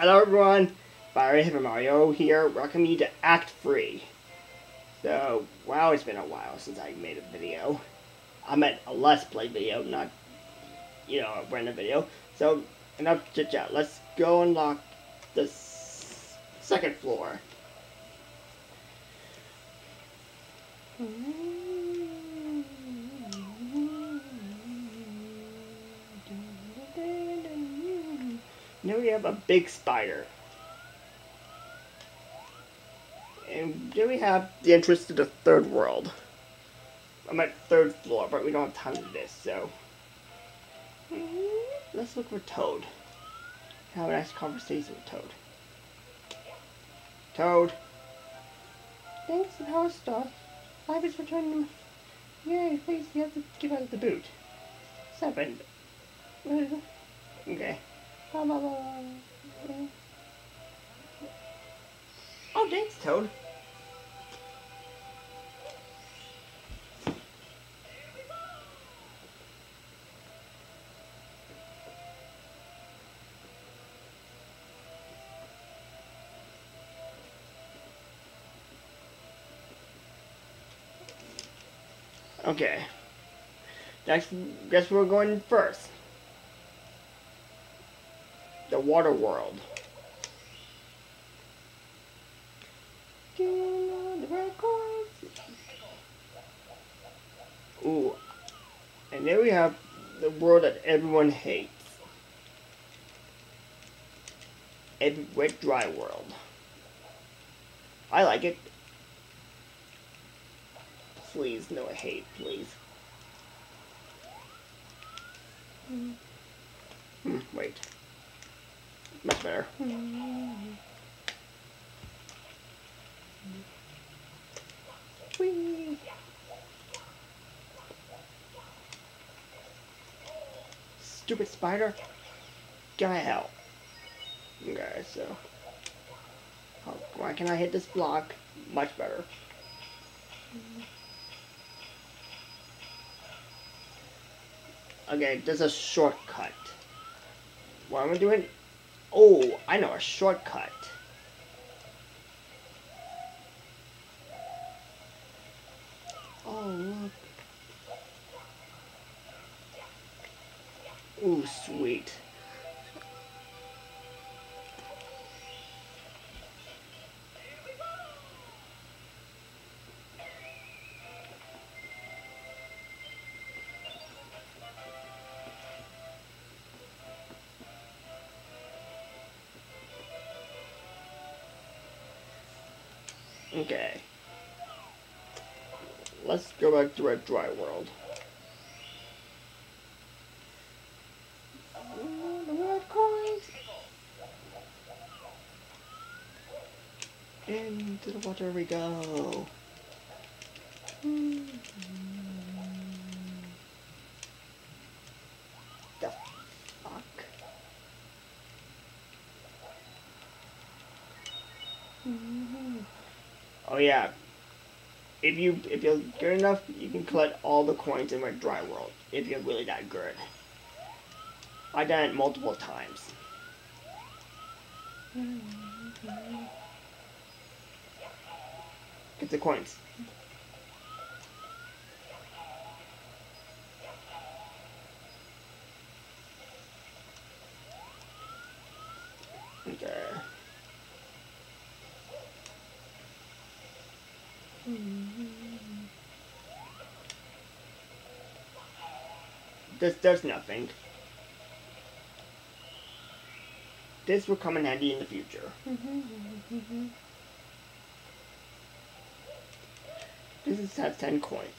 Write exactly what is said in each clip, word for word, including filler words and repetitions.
Hello everyone, FireyPaperMario here, welcome you to Act Free. So, wow, it's been a while since I made a video. I meant a Let's Play video, not, you know, a random video. So, enough chit chat, let's go unlock the s second floor. Mm-hmm. Now we have a big spider. And then we have the entrance to the third world. I'm at third floor, but we don't have time to do this, so. Let's look for Toad. Have a nice conversation with Toad. Toad. Thanks for power stuff. Five is returning. Yay, please, you have to give out the boot. Seven. Okay. Blah, blah, blah, blah. Oh, thanks, Toad. Okay. That's, guess we're going first. The water world. Ooh. And there we have the world that everyone hates. Every wet dry world. I like it. Please, no hate, please. Hmm, wait. Much better. Whee. Stupid spider. Get out of hell. Okay, so. Oh, why can I hit this block? Much better. Okay, there's a shortcut. What am I doing? Oh, I know a shortcut. Oh, look. Ooh, sweet. Okay. Let's go back to our dry world. Oh, the red coins! Into the water we go. The fuck? Mm-hmm. Oh yeah, if you if you're good enough, you can collect all the coins in my dry world. If you're really that good, I done it multiple times. Get the coins. Okay. This does nothing. This will come in handy in the future. This is has ten coins.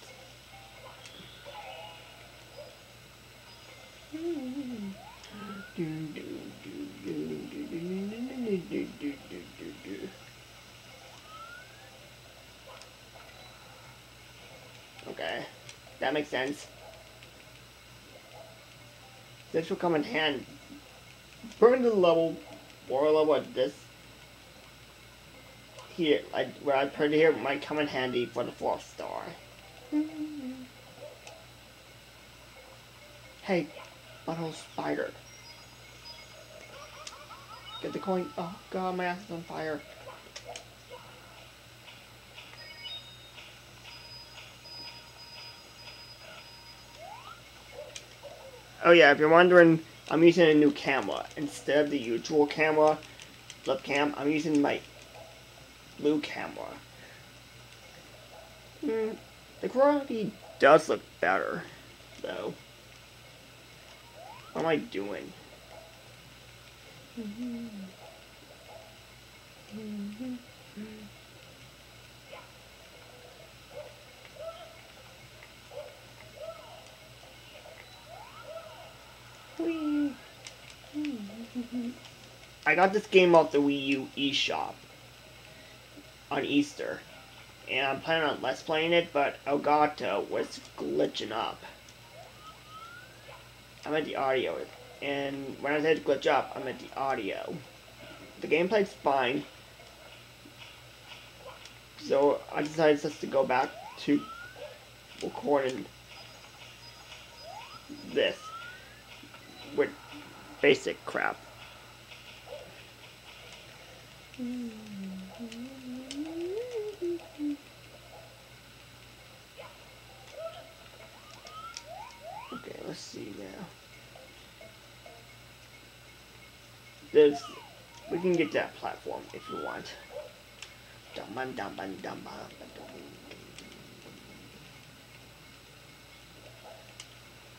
Okay, that makes sense. This will come in hand. We're in the level, or level at this here, I, where I put it here, might come in handy for the fourth star. Mm-hmm. Hey, butthole spider. Get the coin. Oh god, my ass is on fire. Oh yeah, if you're wondering, I'm using a new camera. Instead of the usual camera, flip cam, I'm using my blue camera. Mm, the quality does look better, though. What am I doing? Mm-hmm. Mm-hmm. I got this game off the Wii U eShop on Easter, and I'm planning on less playing it, but Elgato was glitching up. I meant the audio, and when I said glitch up, I meant the audio. The gameplay's fine, so I decided just to go back to recording this with basic crap. Okay, let's see now. There's, we can get that platform if you want. Dum bum dum bum dum bum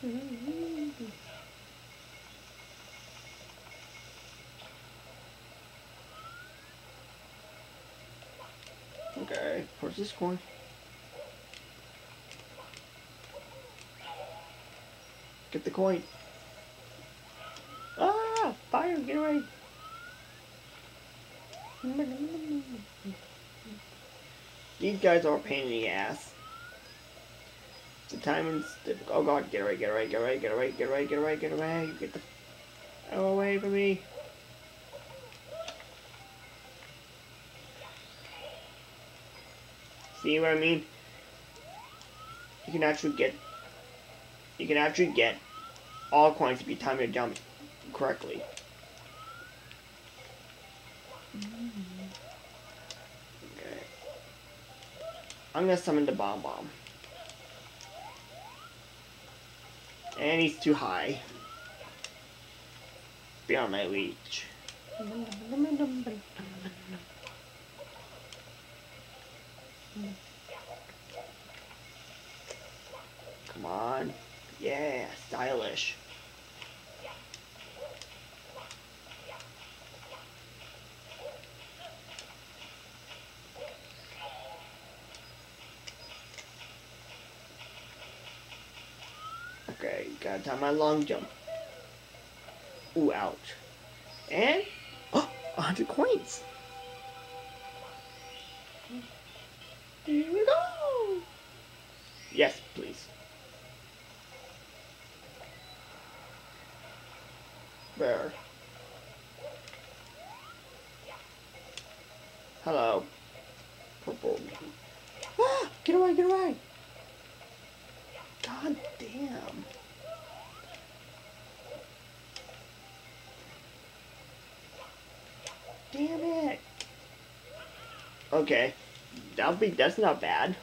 dum. Okay, where's this coin? Get the coin. Ah! Fire! Get away! These guys are a pain in the ass. The timing's difficult. Oh god, get away, get away, get away, get away, get away, get away, get away. Get the hell away from me. See what I mean? You can actually get, you can actually get all coins if you time your jump correctly. Okay. I'm gonna summon the bomb bomb, and he's too high, beyond my reach. Come on. Yeah, stylish. Okay, gotta time my long jump. Ooh, ouch. And oh, one hundred coins. Here we go! Yes, please. Where? Hello. Purple. Ah! Get away, get away! God damn. Damn it! Okay. That'll be, that's not bad.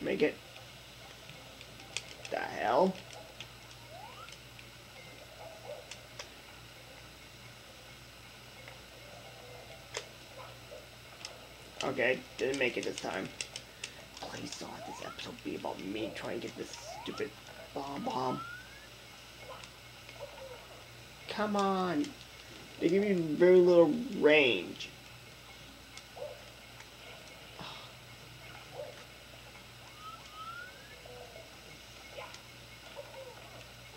Make it. The hell? Okay, didn't make it this time. Please don't let this episode be about me trying to get this stupid bomb bomb. Come on. They give you very little range.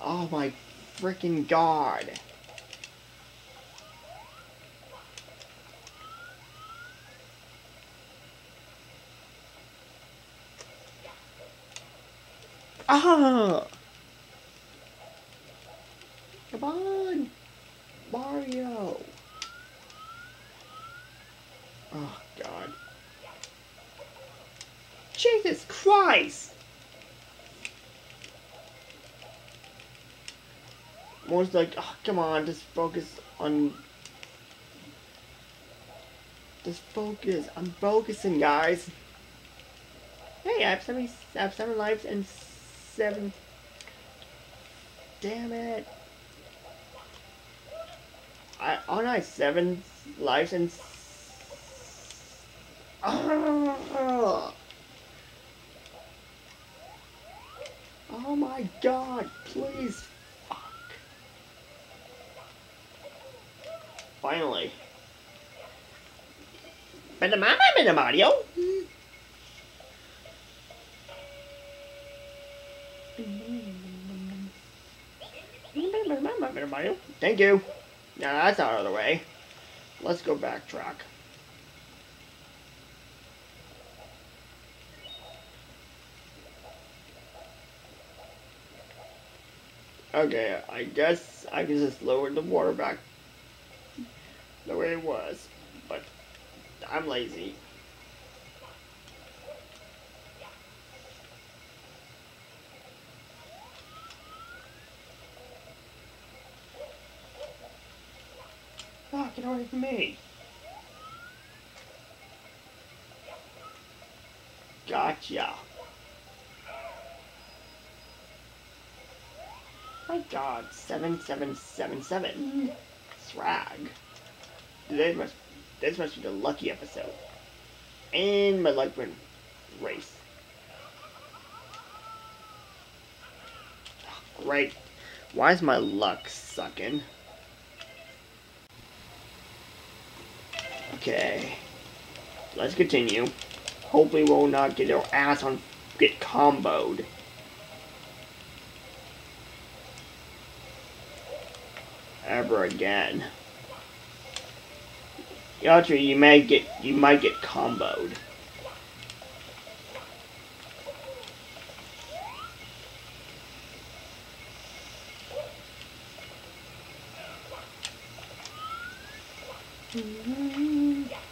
Oh my freaking god. Ah! Come on, Mario! Oh god! Jesus Christ! More's like, oh, come on, just focus on... Just focus. I'm focusing, guys. Hey, I have seven, I have seven lives and seven... Damn it. I, oh no, I have seven lives and... Oh. Oh my god, please. Fuck. Finally. Better mama, better Mario. Mario. Thank you. Now that's out of the way. Let's go backtrack. Okay, I guess I can just lower the water back the way it was, but I'm lazy. Fuck, it already for me. Gotcha. My god, seven seven seven seven. Swag. This must, this must be the lucky episode. And my luck win race. Oh, great. Why is my luck sucking? Okay. Let's continue. Hopefully we'll not get our ass on get comboed. Ever again. Yatra, you may get you might get comboed.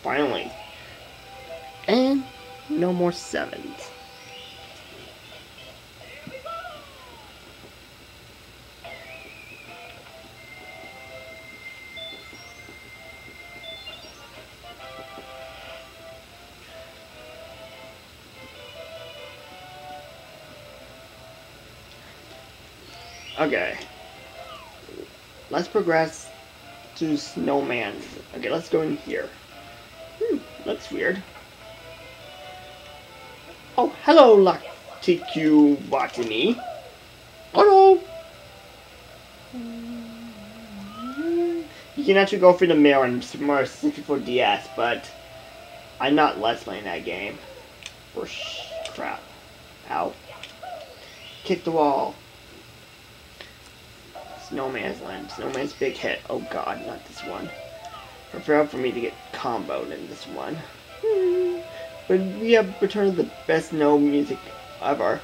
Finally. And no more sevens. Okay, let's progress to snowman. Okay, let's go in here. Hmm, looks weird. Oh, hello, Lacticu Botany. Hello! You can actually go through the mail in Super Mario sixty-four D S, but I'm not let's playing that game. For sh crap. Ow. Kick the wall. Snowman's Land. Snowman's big hit. Oh god, not this one. Prepare for me to get comboed in this one. Hmm. But we have returned the best snow music ever.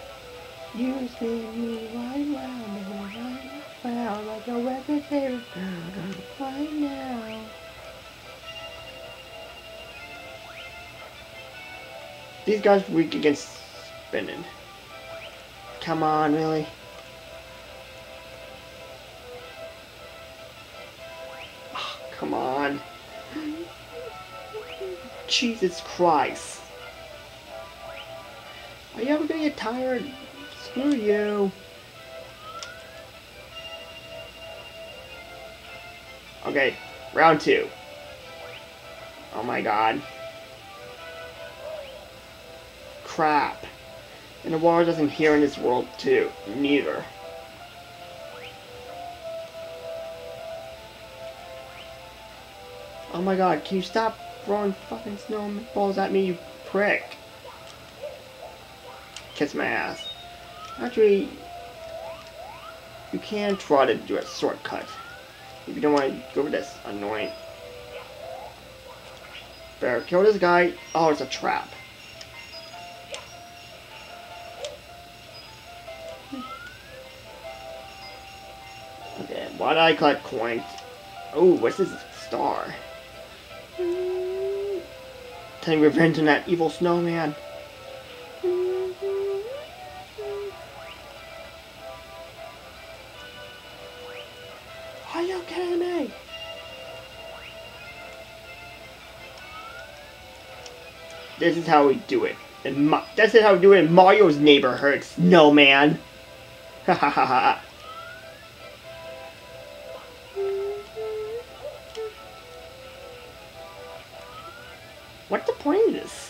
You spin me right round, right round, like a record player right now. These guys are weak against spinning. Come on, really? Come on. Jesus Christ. Are you ever gonna get tired? Screw you. Okay, round two. Oh my god. Crap. And the water doesn't hear in this world too. Neither. Oh my god, can you stop throwing fucking snowballs at me, you prick? Kiss my ass. Actually, you can try to do a shortcut. If you don't want to go with this annoying. Better kill this guy. Oh, it's a trap. Okay, why did I collect coins? Oh, what's this star? Taking revenge on that evil snowman. This is how we do it. And Ma this is how we do it in Mario's neighborhood, snowman. Ha ha ha ha. What's the point of this?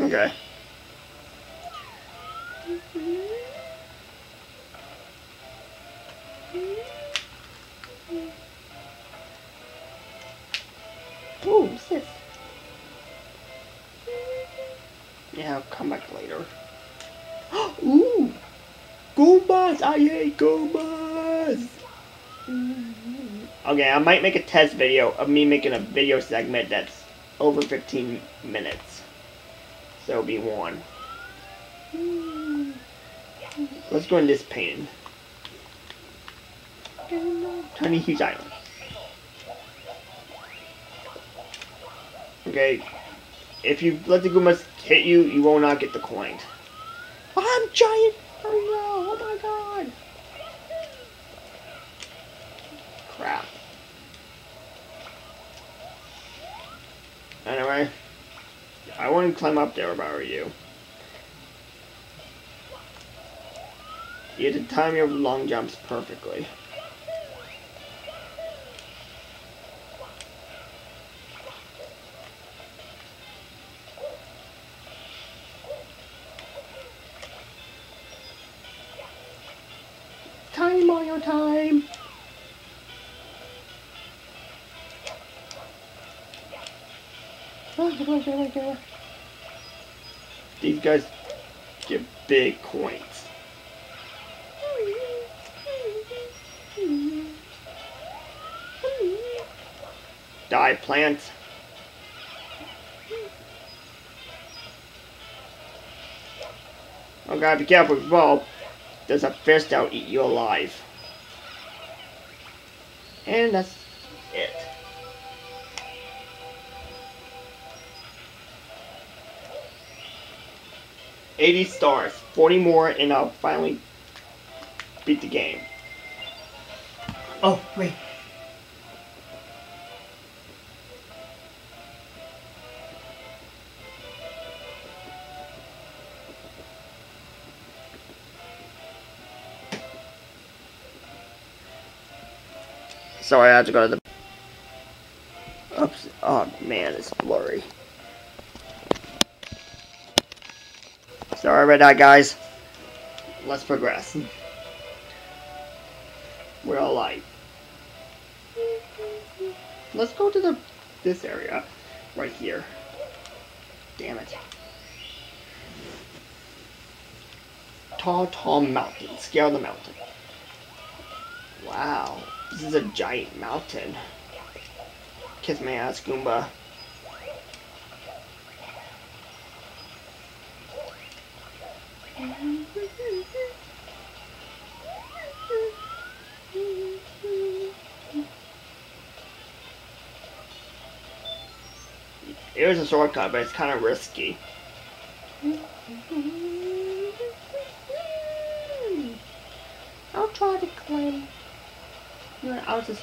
Okay. Ooh, what's this? Yeah, I'll come back later. Ooh! Goombas! I hate Goombas! Okay, I might make a test video of me making a video segment that's over fifteen minutes. So be warned. Let's go in this painting. Tiny huge island. Okay. If you let the Goombas hit you, you will not get the coin. I'm giant! Oh no! Oh my god! Crap. Anyway. I wouldn't climb up there if I were you. You had to time your long jumps perfectly. Time on your time! These guys get big coins. Die, plant. Oh god, be careful, Bob. There's a fish that'll eat you alive. And that's it. eighty stars, forty more, and I'll finally beat the game. Oh, wait. Sorry, I had to go to the... Oops. Oh, man, it's blurry. Sorry about that, guys. Let's progress. We're all light. Let's go to the this area right here. Damn it. Tall, tall mountain. Scale the mountain. Wow. This is a giant mountain. Kiss my ass, Goomba. Here's a shortcut, but it's kind of risky. I'll try to climb. I'll just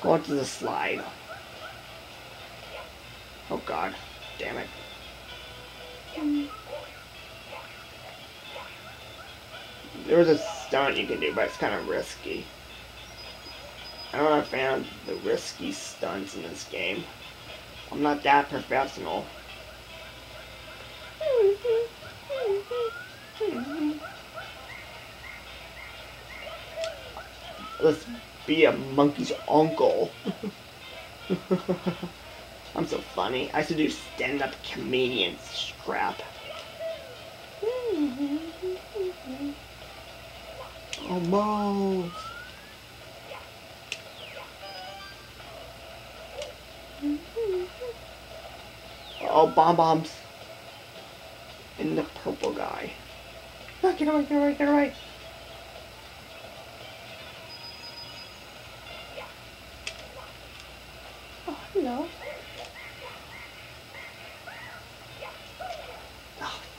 go to the slide. Oh god, damn it. There's a stunt you can do, but it's kind of risky. I'm not a fan of the risky stunts in this game. I'm not that professional. Let's be a monkey's uncle. I'm so funny. I used to do stand-up comedian crap. Almost. Oh, bomb bombs. And the purple guy. Look, get away, get away, get away.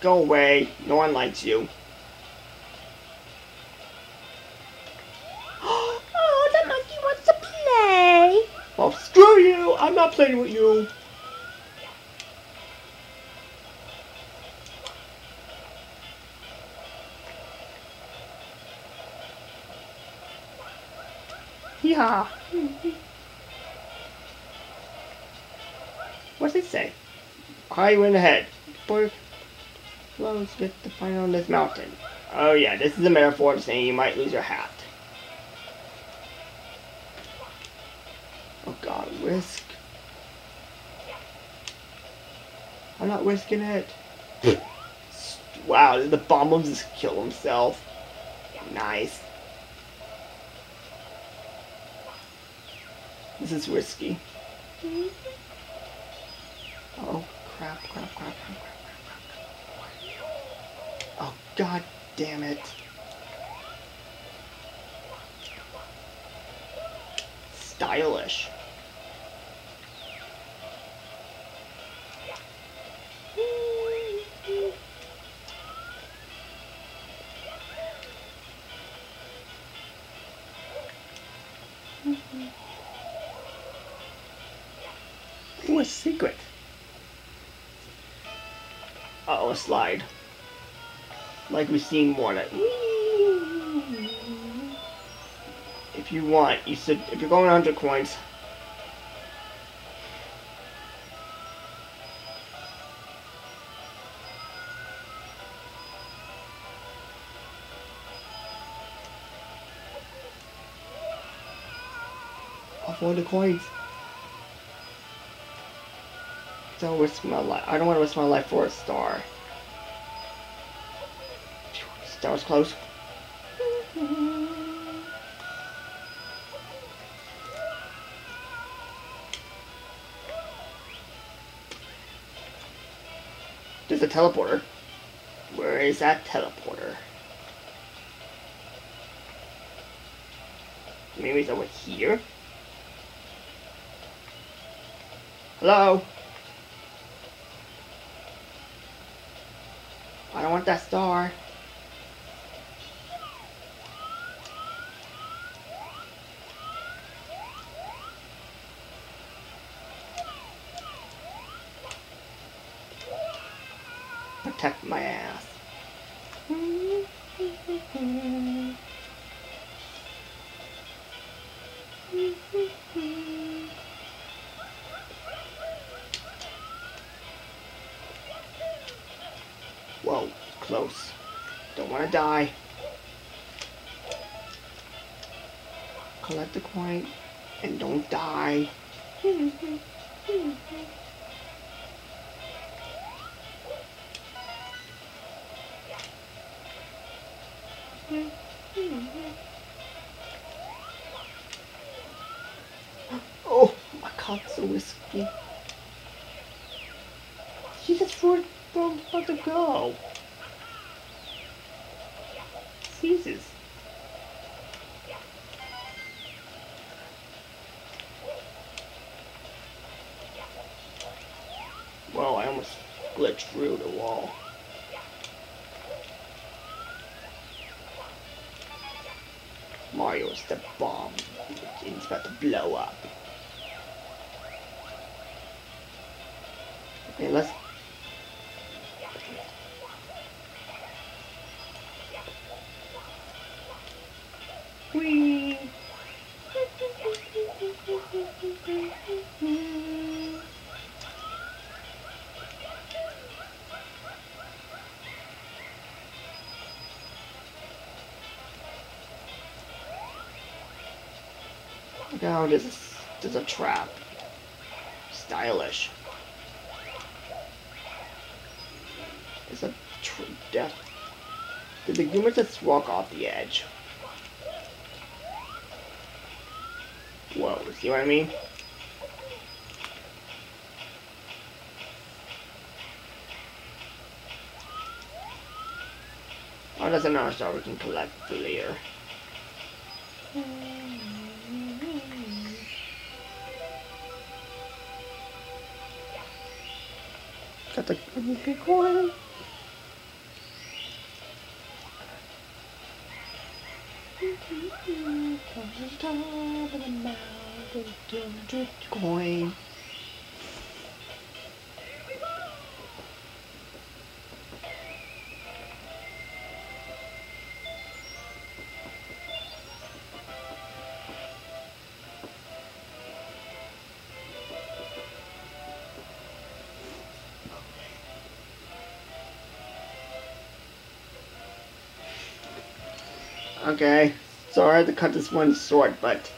Go away. No one likes you. Oh, the monkey wants to play. Well, screw you. I'm not playing with you. Yeah. What's it say? I went ahead. Boy flows with the fire on this mountain. Oh yeah, this is a metaphor of saying you might lose your hat. Oh god, whisk. I'm not whisking it. Wow, did the bomb will just kill himself? Nice. This is risky. Oh crap, crap, crap, crap, crap, crap, crap. Oh god damn it. Stylish. Ooh, a secret. Uh oh, a slide. Like we've seen more of it. If you want, you should. If you're going one hundred coins. Off all the coins. Don't risk my life. I don't want to risk my life for a star. That was close. There's a teleporter. Where is that teleporter? Maybe it's over here? Hello? I don't want that star. Protect my ass. Whoa, close. Don't want to die. Collect the coin and don't die. Oh, my god, so risky. She just ruined how to go. Jesus. Well, I almost glitched through the wall. Mario's the bomb. It's about to blow up. Okay, let's. Whee! Oh, there's a, there's a trap. Stylish. It's a tr death. Did the humor just walk off the edge? Whoa, see what I mean? Oh, that's another star we can collect later. Got the coin. Comes to the top of the mountain, two hundred coins. Okay, sorry I had to cut this one short, but,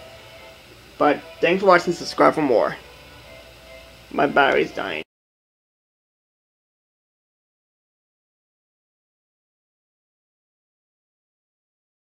but thanks for watching, subscribe for more. My battery's dying.